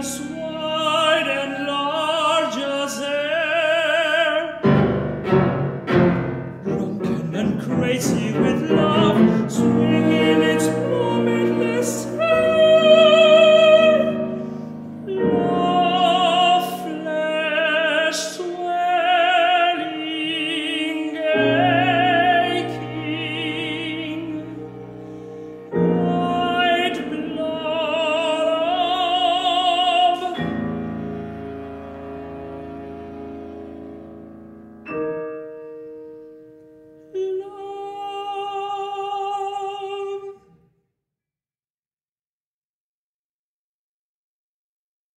just